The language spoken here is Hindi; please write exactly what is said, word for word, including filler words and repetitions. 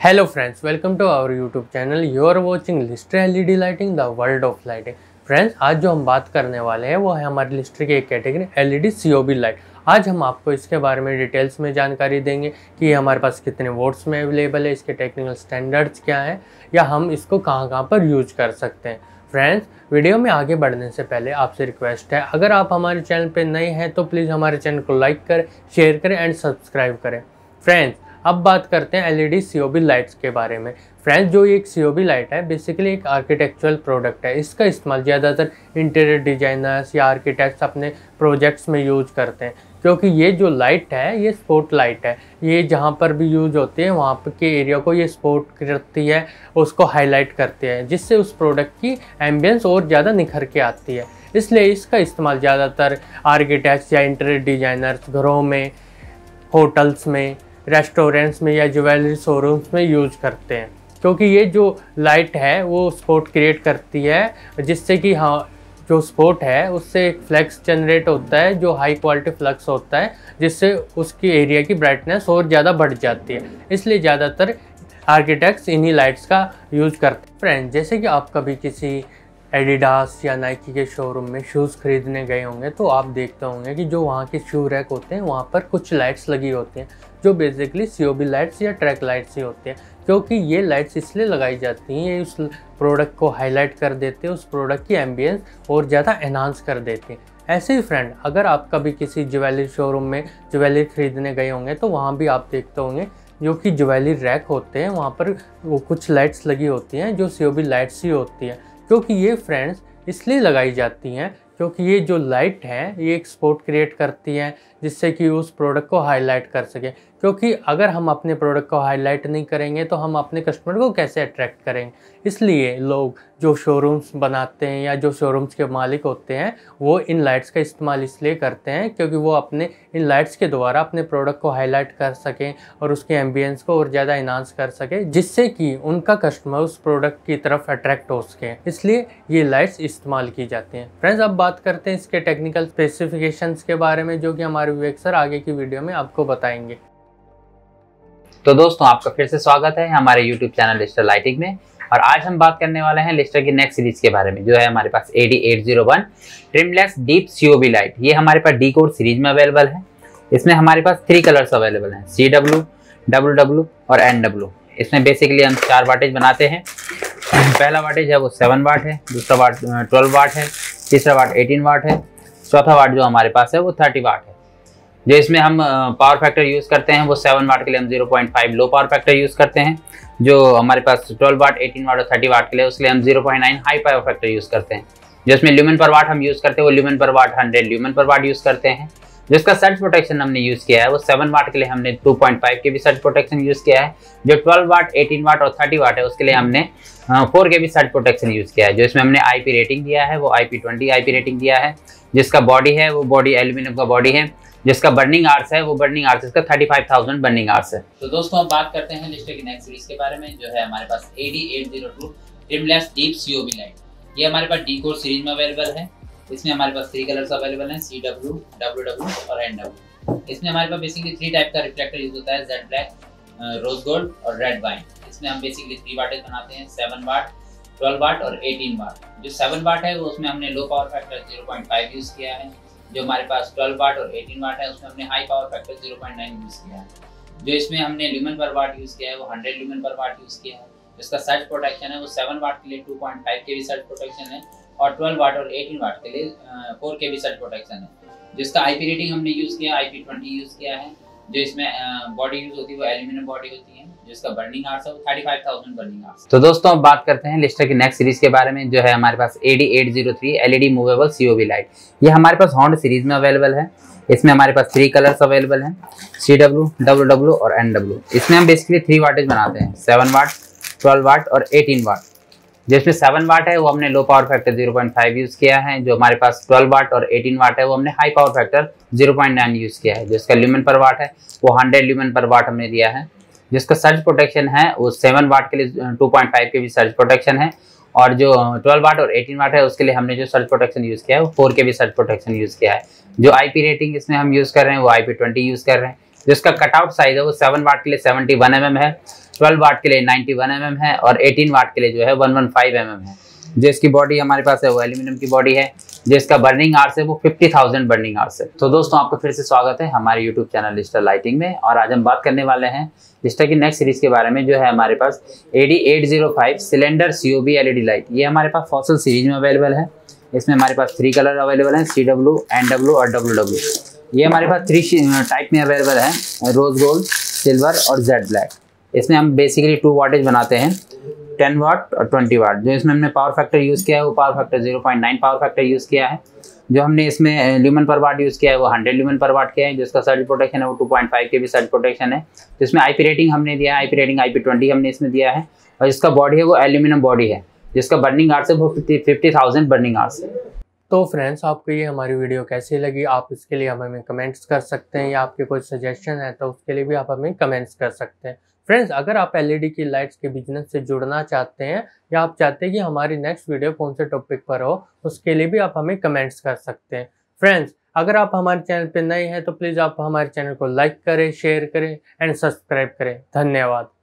Hello friends, welcome to our YouTube channel. You are watching Lister LED lighting, the world of lighting. Friends, आज जो हम बात करने वाले हैं वो है हमारी लिस्टर की एक कैटेगरी एलईडी सीओबी लाइट। आज हम आपको इसके बारे में डिटेल्स में जानकारी देंगे कि ये हमारे पास कितने वोट्स में अवेलेबल है, इसके टेक्निकल स्टैंडर्ड्स क्या हैं, या हम इसको कहाँ कहाँ पर यूज कर सकते हैं। फ्रेंड्स, वीडियो में आगे बढ़ने से पहले आपसे रिक्वेस्ट है, अगर आप हमारे चैनल पर नए हैं तो प्लीज़ हमारे चैनल को लाइक करें, शेयर करें एंड सब्सक्राइब करें। फ्रेंड्स, अब बात करते हैं एलईडी सीओबी लाइट्स के बारे में। फ्रेंड्स, जो ये एक सीओबी लाइट है बेसिकली एक आर्किटेक्चुरल प्रोडक्ट है। इसका इस्तेमाल ज़्यादातर इंटीरियर डिजाइनर्स या आर्किटेक्ट्स अपने प्रोजेक्ट्स में यूज करते हैं, क्योंकि ये जो लाइट है ये स्पॉट लाइट है। ये जहाँ पर भी यूज होती है वहाँ पर के एरिया को ये स्पॉट करती है, उसको हाईलाइट करती है, जिससे उस प्रोडक्ट की एम्बियंस और ज़्यादा निखर के आती है। इसलिए इसका इस्तेमाल ज़्यादातर आर्किटेक्ट्स या इंटीरियर डिजाइनर्स घरों में, होटल्स में, रेस्टोरेंट्स में या ज्वेलरी शोरूम्स में यूज करते हैं, क्योंकि ये जो लाइट है वो स्पॉट क्रिएट करती है, जिससे कि हाँ जो स्पॉट है उससे एक फ्लक्स जनरेट होता है, जो हाई क्वालिटी फ्लक्स होता है, जिससे उसकी एरिया की ब्राइटनेस और ज़्यादा बढ़ जाती है। इसलिए ज़्यादातर आर्किटेक्ट्स इन्हीं लाइट्स का यूज करते हैं। फ्रेंड्स, जैसे कि आप कभी किसी एडिडास या नाइकी के शोरूम में शूज़ खरीदने गए होंगे तो आप देखते होंगे कि जो वहाँ के शू रैक होते हैं वहाँ पर कुछ लाइट्स लगी होती हैं, जो बेसिकली सीओबी लाइट्स या ट्रैक लाइट्स ही होती हैं, क्योंकि ये लाइट्स इसलिए लगाई जाती हैं, ये उस प्रोडक्ट को हाईलाइट कर देते हैं, उस प्रोडक्ट की एम्बियंस और ज़्यादा एनहांस कर देते हैं। ऐसे ही फ्रेंड, अगर आप कभी किसी ज्वेलरी शोरूम में ज्वेलरी खरीदने गए होंगे तो वहाँ भी आप देखते होंगे जो कि ज्वेलरी रैक होते हैं वहाँ पर वो कुछ लाइट्स लगी होती हैं, जो सीओबी लाइट्स ही होती हैं, क्योंकि ये फ्रेंड्स इसलिए लगाई जाती हैं क्योंकि ये जो लाइट है ये एक स्पॉट क्रिएट करती है, जिससे कि उस प्रोडक्ट को हाईलाइट कर सके। क्योंकि अगर हम अपने प्रोडक्ट को हाईलाइट नहीं करेंगे तो हम अपने कस्टमर को कैसे अट्रैक्ट करेंगे। इसलिए लोग जो शोरूम्स बनाते हैं या जो शोरूम्स के मालिक होते हैं वो इन लाइट्स का इस्तेमाल इसलिए करते हैं क्योंकि वो अपने इन लाइट्स के द्वारा अपने प्रोडक्ट को हाईलाइट कर सकें और उसके एम्बियंस को और ज़्यादा इन्हांस कर सकें, जिससे कि उनका कस्टमर उस प्रोडक्ट की तरफ अट्रैक्ट हो सके। इसलिए ये लाइट्स इस्तेमाल की जाती हैं। फ्रेंड्स, अब बात करते हैं इसके टेक्निकल स्पेसिफिकेशंस के बारे में, जो कि हमारे विवेक सर आगे की वीडियो में आपको बताएंगे। तो दोस्तों, आपका फिर से स्वागत है हमारे यूट्यूब चैनल लिस्टर लाइटिंग में, और आज हम बात करने वाले हैं लिस्टर की नेक्स्ट सीरीज के बारे में, जो है हमारे पास A D eight zero one trimless deep COB light. ये हमारे पास डी कोड सीरीज में अवेलेबल है। इसमें हमारे पास थ्री कलर्स अवेलेबल हैं, सी डब्ल्यू, डब्ल्यू डब्ल्यू और एन डब्ल्यू। इसमें बेसिकली हम चार वाटेज बनाते हैं। पहला वाटेज है वो सेवन वाट है, दूसरा वाट ट्वेल्व वाट है, तीसरा वाट एटीन वाट है, चौथा वाट जो हमारे पास है वो थर्टी वाट है। जो इसमें हम पावर फैक्टर यूज़ करते हैं वो सेवन वाट के लिए हम zero point five low power factor use करते हैं। जो हमारे पास ट्वेल्व वाट, एटीन वाट और थर्टी वाट के लिए उसके लिए हम zero point nine high power factor use करते हैं। जो इसमें ल्यूमेन पर वाट हम यूज़ करते हैं वो ल्यूमेन पर वाट हंड्रेड ल्यूमेन पर वाट यूज़ करते हैं। जो इसका सर्ज प्रोटेक्शन हमने यूज़ किया है वो सेवन वाट के लिए हमने टू पॉइंट फाइव के भी सर्ज प्रोटेक्शन यूज़ किया है। जो ट्वेल्व वाट, एटीन वाट और थर्टी वाट है उसके लिए हमने फोर के भी सर्ज प्रोटेक्शन यूज़ किया है। जो इसमें हमने आई पी रेटिंग दिया है वो I P twenty I P rating दिया है। जिसका बॉडी है वो बॉडी एल्यूमिनियम का बॉडी है। जिसका बर्निंग आर्स है वो बर्निंग आर्स इसका thirty five thousand burning hours है। तो दोस्तों, अब बात करते हैं लिस्टर की नेक्स्ट सीरीज के बारे में, जो है हमारे पास A D eight zero two trimless deep COB light. ये हमारे पास डी कोड सीरीज में अवेलेबल है। इसमें हमारे पास थ्री कलर्स अवेलेबल हैं, सी डब्ल्यू, डब्ल्यू डब्ल्यू और एन डब्ल्यू। इसमें हमारे पास बेसिकली थ्री टाइप का रिफ्लेक्टर यूज होता है, जेड ब्लैक, रोज गोल्ड और रेड वाइन। इसमें हम बेसिकली थ्री वाटेज बनाते हैं, सेवन वाट, ट्वेल्व वाट और एटीन वाट। जो सेवन वाट है वो उसमें हमने low power factor zero point five use किया है। जो हमारे पास ट्वेल्व वाट और एटीन वाट है उसमें हमने high power factor zero point nine use किया है। जो इसमें हमने ल्यूमेन पर वाट यूज़ किया है वो हंड्रेड ल्यूमेन पर वाट यूज़ किया है। इसका सर्ज प्रोटेक्शन है वो सेवन वाट के लिए टू पॉइंट फाइव के भी सर्ज प्रोटेक्शन है और ट्वेल्व वाट और एटीन वाट के लिए फोर के भी सर्ज प्रोटेक्शन है। जिसका आई पी रेटिंग हमने यूज़ किया है, आई पी ट्वेंटी यूज़ किया है। जो इसमें बॉडी यूज होती है वो एल्यूमिनियम बॉडी होती है। जिसका बर्निंग आर्स है वो thirty five thousand burning hours. तो दोस्तों, अब बात करते हैं लिस्टर की नेक्स्ट सीरीज के बारे में, जो है हमारे पास A D eight zero three LED movable COB light. ये हमारे पास हॉन्ड सीरीज में अवेलेबल है। इसमें हमारे पास थ्री कलर्स अवेलेबल हैं, सी डब्ल्यू, डब्ल्यू डब्ल्यू और एन डब्ल्यू। इसमें हम बेसिकली थ्री वाटेज बनाते हैं, सेवन वाट, ट्वेल्व वाट और एटीन वाट। जिसमें सेवन वाट है वो हमने low power factor zero point five use किया है। जो हमारे पास ट्वेल्व वाट और एटीन वाट है वो हमने high power factor zero point nine use किया है। जिसका ल्यूमेन पर वाट है वो हंड्रेड ल्यूमेन पर वाट हमने दिया है। जिसका सर्ज प्रोटेक्शन है वो सेवन वाट के लिए टू पॉइंट फाइव के भी सर्ज प्रोटेक्शन है। और जो ट्वेल्व वाट और एटीन वाट है उसके लिए हमने जो सर्ज प्रोटेक्शन यूज़ किया है वो फोर के भी सर्ज प्रोटेक्शन यूज़ किया है। जो आईपी रेटिंग इसमें हम यूज कर रहे हैं वो आईपी ट्वेंटी यूज कर रहे हैं। जिसका कटआउट साइज है वो सेवन वाट के लिए सेवेंटी वन एम एम है, ट्वेल्व वाट के लिए नाइन्टी वन एम एम है और एटीन वाट के लिए जो है one one five M M है। जो इसकी बॉडी हमारे पास है वो एल्यूमिनियम की बॉडी है। जिसका बर्निंग आर्स है वो फिफ्टी थाउजेंड बर्निंग आर्स है। तो दोस्तों आपको फिर से स्वागत है हमारे यूट्यूब चैनल लिस्टर लाइटिंग में, और आज हम बात करने वाले हैं लिस्टर की नेक्स्ट सीरीज के बारे में जो है हमारे पास A D eight zero five cylinder COB LED light. ये हमारे पास फॉसल सीरीज में अवेलेबल है। इसमें हमारे पास थ्री कलर अवेलेबल हैं, सी डब्ल्यू, एन डब्ल्यू और डब्ल्यू डब्ल्यू। ये हमारे पास थ्री टाइप में अवेलेबल है, रोज गोल्ड, सिल्वर और जेड ब्लैक। इसमें हम बेसिकली टू वाटेज बनाते हैं, टेन वाट और ट्वेंटी वाट। जो इसमें हमने पावर फैक्टर यूज़ किया है वो power factor zero point nine power factor use किया है। जो हमने इसमें ल्यूमन पर वाट यूज़ किया है वो हंड्रेड ल्यूमन पर वाट किया है। जिसका सर्ज प्रोटेक्शन है वो टू पॉइंट फाइव के भी सर्ज प्रोटेक्शन है। जिसमें आईपी रेटिंग हमने दिया है, आईपी रेटिंग आईपी ट्वेंटी हमने इसमें दिया है। और जिसका बॉडी है वो एल्यूमिनियम बॉडी है। जिसका बर्निंग आर्स है वो fifty fifty thousand burning hours है। तो फ्रेंड्स आपको ये हमारी वीडियो कैसी लगी, आप इसके लिए हमें कमेंट्स कर सकते हैं, या आपके कोई सजेशन है तो उसके लिए भी आप हमें कमेंट्स कर सकते हैं। फ्रेंड्स अगर आप एलईडी की लाइट्स के बिजनेस से जुड़ना चाहते हैं या आप चाहते हैं कि हमारी नेक्स्ट वीडियो कौन से टॉपिक पर हो, उसके लिए भी आप हमें कमेंट्स कर सकते हैं। फ्रेंड्स अगर आप हमारे चैनल पर नए हैं तो प्लीज़ आप हमारे चैनल को लाइक करें, शेयर करें एंड सब्सक्राइब करें। धन्यवाद।